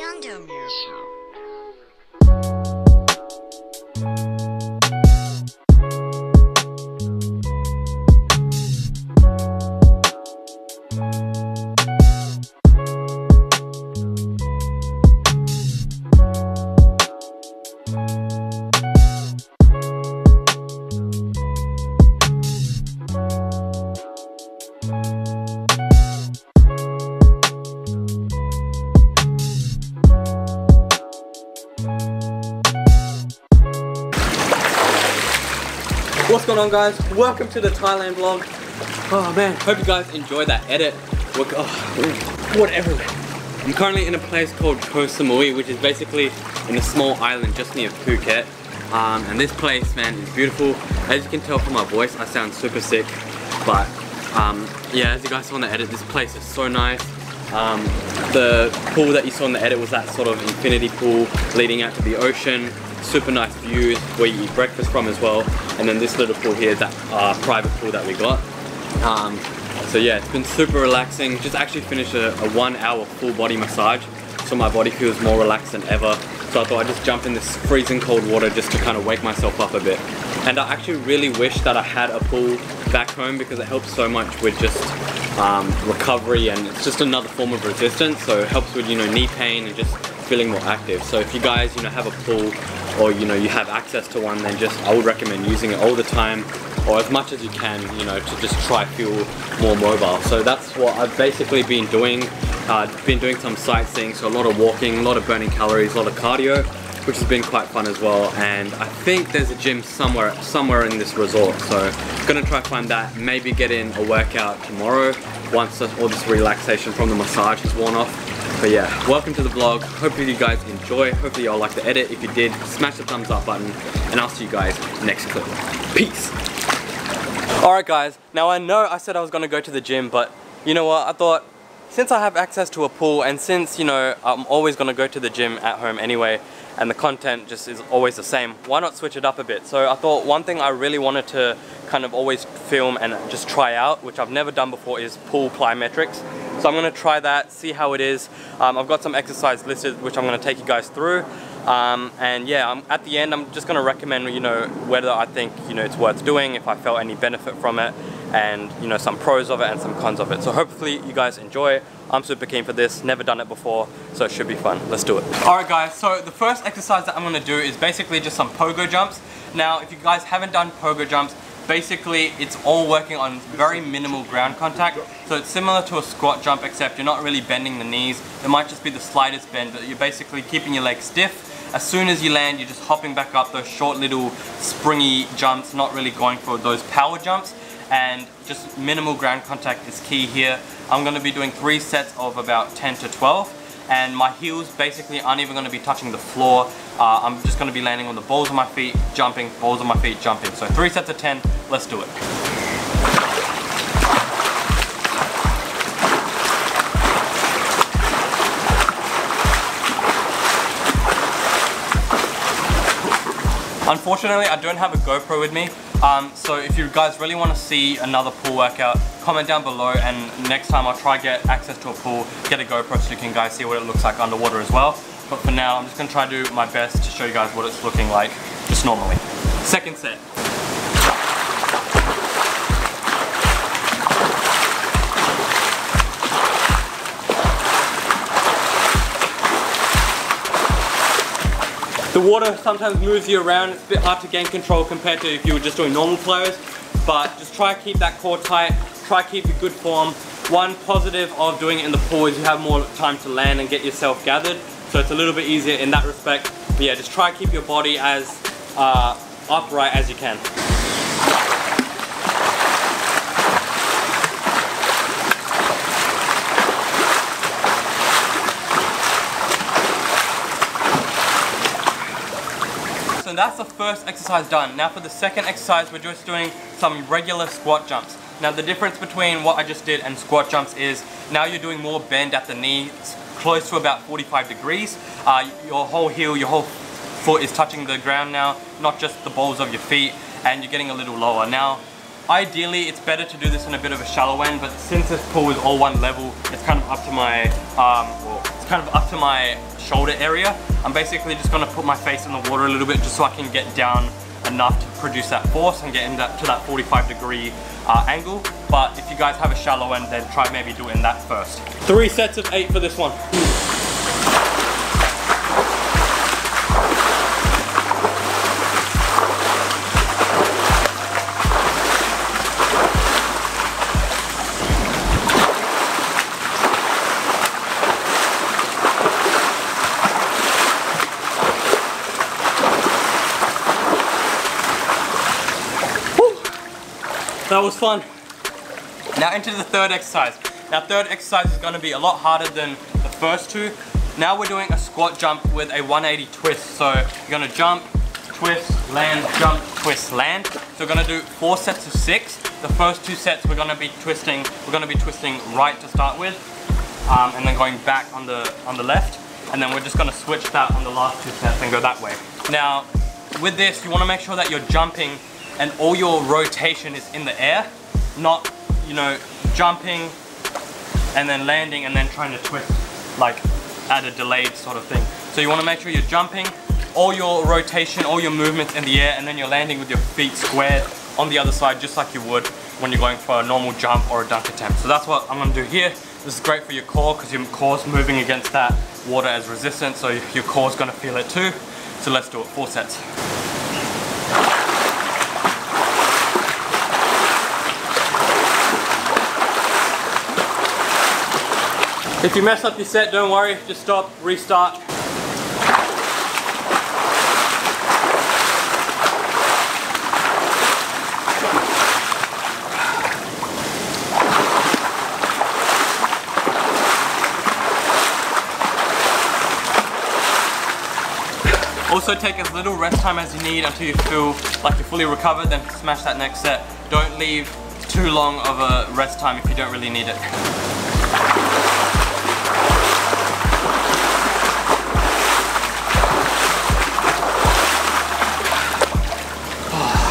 Yonder Museum. What's going on, guys? Welcome to the Thailand vlog. Oh man, hope you guys enjoyed that edit. What everywhere. I'm currently in a place called Koh Samui, which is basically in a small island just near Phuket. And this place, man, is beautiful. As you can tell from my voice, I sound super sick. But yeah, as you guys saw in the edit, this place is so nice. The pool that you saw in the edit was that sort of infinity pool leading out to the ocean. Super nice views where you eat breakfast from as well, and then this little pool here, that private pool that we got. So yeah, it's been super relaxing. Just actually finished a 1 hour full body massage, so my body feels more relaxed than ever. So I thought I'd just jump in this freezing cold water just to kind of wake myself up a bit. And I actually really wish that I had a pool back home because it helps so much with just recovery, and it's just another form of resistance. So it helps with, you know, knee pain and just feeling more active. So if you guys, you know, have a pool, or you know, you have access to one, then just I would recommend using it all the time, or as much as you can, you know, to just try feel more mobile. So that's what I've basically been doing. Been doing some sightseeing, so a lot of walking, a lot of burning calories, a lot of cardio, which has been quite fun as well. And I think there's a gym somewhere in this resort, so gonna try find that, maybe get in a workout tomorrow once all this relaxation from the massage has worn off. But yeah, welcome to the vlog. Hopefully you guys enjoy. Hopefully y'all like the edit. If you did, smash the thumbs up button, and I'll see you guys next clip. Peace. Alright guys, now I know I said I was gonna go to the gym, but you know what, I thought since I have access to a pool, and since, you know, I'm always gonna go to the gym at home anyway, and the content just is always the same, why not switch it up a bit? So I thought one thing I really wanted to kind of always film and just try out, which I've never done before, is pool plyometrics. So I'm gonna try that, see how it is. I've got some exercise listed which I'm gonna take you guys through. And yeah, at the end, I'm just gonna recommend, you know, whether I think, you know, it's worth doing, if I felt any benefit from it, and you know, some pros of it and some cons of it. So hopefully you guys enjoy. I'm super keen for this, never done it before, so it should be fun. Let's do it. All right guys, so the first exercise that I'm gonna do is basically just some pogo jumps. Now, if you guys haven't done pogo jumps, basically, it's all working on very minimal ground contact. So it's similar to a squat jump, except you're not really bending the knees. It might just be the slightest bend, but you're basically keeping your legs stiff. As soon as you land, you're just hopping back up, those short little springy jumps, not really going for those power jumps. And just minimal ground contact is key here. I'm gonna be doing 3 sets of about 10 to 12. And my heels basically aren't even gonna be touching the floor. I'm just gonna be landing on the balls of my feet, jumping, balls of my feet, jumping. So 3 sets of 10, let's do it. Unfortunately, I don't have a GoPro with me. So if you guys really wanna see another pool workout, comment down below, and next time I'll try get access to a pool, get a GoPro so you can guys see what it looks like underwater as well. But for now, I'm just gonna try to do my best to show you guys what it's looking like just normally. 2nd set. The water sometimes moves you around, it's a bit hard to gain control compared to if you were just doing normal flows, but just try to keep that core tight, try to keep your good form. One positive of doing it in the pool is you have more time to land and get yourself gathered, so it's a little bit easier in that respect. But yeah, just try to keep your body as upright as you can. So that's the first exercise done. Now for the second exercise, we're just doing some regular squat jumps. Now the difference between what I just did and squat jumps is now you're doing more bend at the knee, close to about 45 degrees. Your whole heel, your whole foot is touching the ground now, not just the balls of your feet, and you're getting a little lower. Now, Ideally, it's better to do this on a bit of a shallow end, but since this pool is all one level, it's kind of up to my, shoulder area. I'm basically just gonna put my face in the water a little bit just so I can get down enough to produce that force and get into that 45-degree angle. But if you guys have a shallow end, then try maybe doing that first. 3 sets of 8 for this one. That was fun. Now into the third exercise. Now third exercise is going to be a lot harder than the first two. Now we're doing a squat jump with a 180 twist. So you're going to jump, twist, land, jump, twist, land. So we're going to do 4 sets of 6. The first 2 sets we're going to be twisting. We're going to be twisting right to start with, and then going back on the left. And then we're just going to switch that on the last 2 sets and go that way. Now with this, you want to make sure that you're jumping and all your rotation is in the air, not, you know, jumping and then landing and then trying to twist like at a delayed sort of thing. So you want to make sure you're jumping, all your rotation, all your movements in the air, and then you're landing with your feet squared on the other side, just like you would when you're going for a normal jump or a dunk attempt. So that's what I'm going to do here. This is great for your core because your core's moving against that water as resistance, so your core's going to feel it too. So let's do it. 4 sets. If you mess up your set, don't worry, just stop, restart. Also take as little rest time as you need until you feel like you're fully recovered, then smash that next set. Don't leave too long of a rest time if you don't really need it.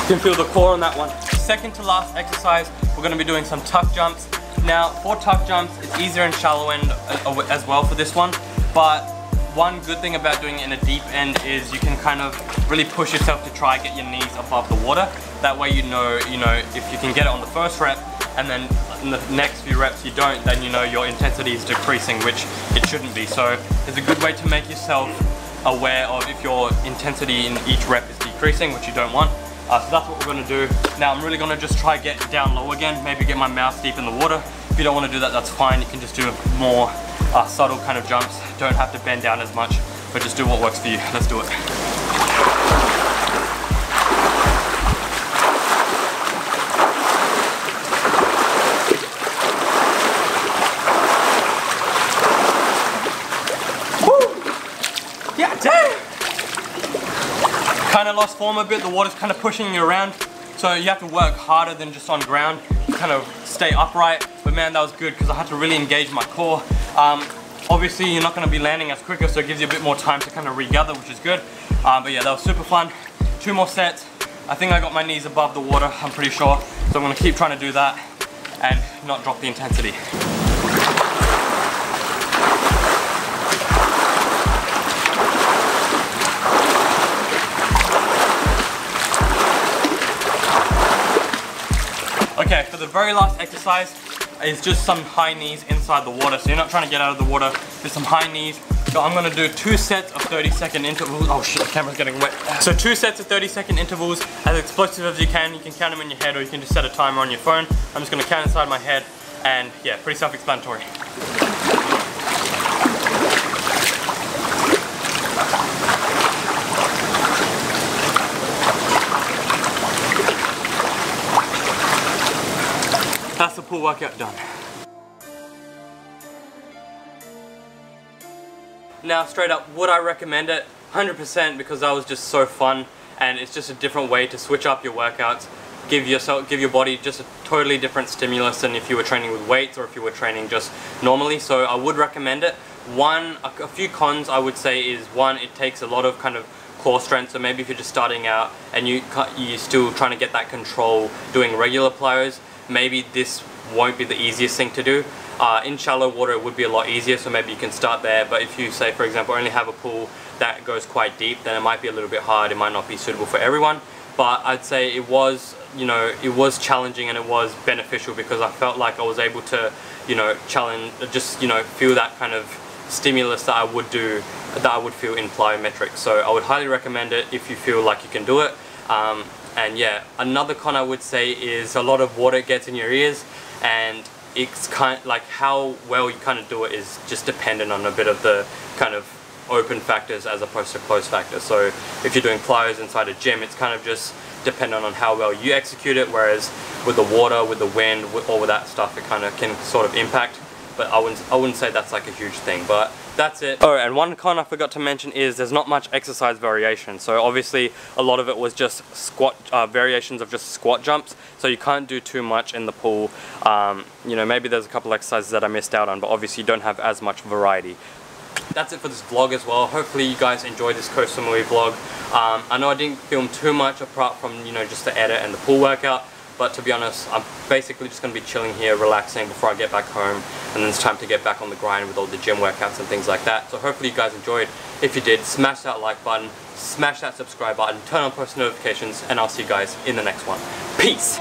You can feel the core on that one. Second to last exercise, we're going to be doing some tuck jumps. Now, for tuck jumps, it's easier in shallow end as well for this one. But one good thing about doing it in a deep end is you can kind of really push yourself to try and get your knees above the water. That way you know, if you can get it on the first rep and then in the next few reps you don't, then you know your intensity is decreasing, which it shouldn't be. So it's a good way to make yourself aware of if your intensity in each rep is decreasing, which you don't want. So that's what we're going to do. Now I'm really going to just try get down low again, maybe get my mouth deep in the water. If you don't want to do that, that's fine. You can just do more subtle kind of jumps. Don't have to bend down as much, but just do what works for you. Let's do it. Kind of lost form a bit, the water's kind of pushing you around, so you have to work harder than just on ground, kind of stay upright. But man, that was good because I had to really engage my core. Obviously you're not going to be landing as quicker, so it gives you a bit more time to kind of regather, which is good. But yeah, that was super fun. 2 more sets. I think I got my knees above the water, I'm pretty sure, so I'm going to keep trying to do that and not drop the intensity. Okay, for the very last exercise is just some high knees inside the water. So you're not trying to get out of the water, just some high knees. So I'm gonna do 2 sets of 30-second intervals. Oh shit, the camera's getting wet. So 2 sets of 30-second intervals, as explosive as you can count them in your head or you can just set a timer on your phone. I'm just gonna count inside my head and yeah, pretty self-explanatory. That's the pool workout done. Now straight up, would I recommend it? 100%, because that was just so fun and it's just a different way to switch up your workouts. Give your body just a totally different stimulus than if you were training with weights or if you were training just normally. So I would recommend it. A few cons I would say is one, it takes a lot of kind of core strength. So maybe if you're just starting out and you're still trying to get that control doing regular plyos, maybe this won't be the easiest thing to do. In shallow water it would be a lot easier, so maybe you can start there. But if you, say for example, only have a pool that goes quite deep, then it might be a little bit hard, it might not be suitable for everyone. But I'd say it was, you know, it was challenging and it was beneficial, because I felt like I was able to, you know, challenge, just, you know, feel that kind of stimulus that I would do, that I would feel in plyometrics. So I would highly recommend it if you feel like you can do it. And yeah, another con I would say is a lot of water gets in your ears, and it's kind of like how well you kind of do it is just dependent on a bit of the kind of open factors as opposed to closed factors. So if you're doing plyos inside a gym, it's kind of just dependent on how well you execute it, whereas with the water, with the wind, with all of that stuff, it kind of can sort of impact. But I wouldn't say that's like a huge thing, but that's it. Oh, and one con I forgot to mention is there's not much exercise variation. So obviously a lot of it was just squat, variations of just squat jumps. So you can't do too much in the pool. You know, maybe there's a couple exercises that I missed out on, but obviously you don't have as much variety. That's it for this vlog as well. Hopefully you guys enjoyed this Koh Samui vlog. I know I didn't film too much apart from, you know, just the edit and the pool workout, but to be honest, I'm basically just going to be chilling here, relaxing before I get back home, and then it's time to get back on the grind with all the gym workouts and things like that. So hopefully you guys enjoyed. If you did, smash that like button, smash that subscribe button, turn on post notifications, and I'll see you guys in the next one. Peace!